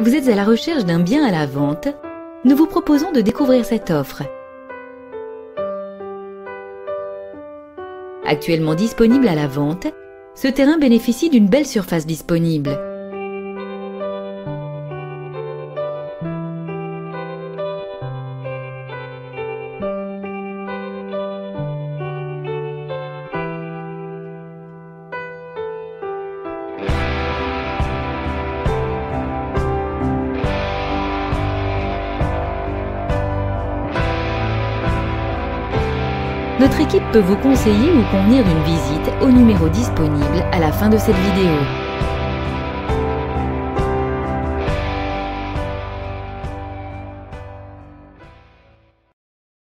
Vous êtes à la recherche d'un bien à la vente? Nous vous proposons de découvrir cette offre. Actuellement disponible à la vente, ce terrain bénéficie d'une belle surface disponible. Notre équipe peut vous conseiller ou convenir d'une visite au numéro disponible à la fin de cette vidéo.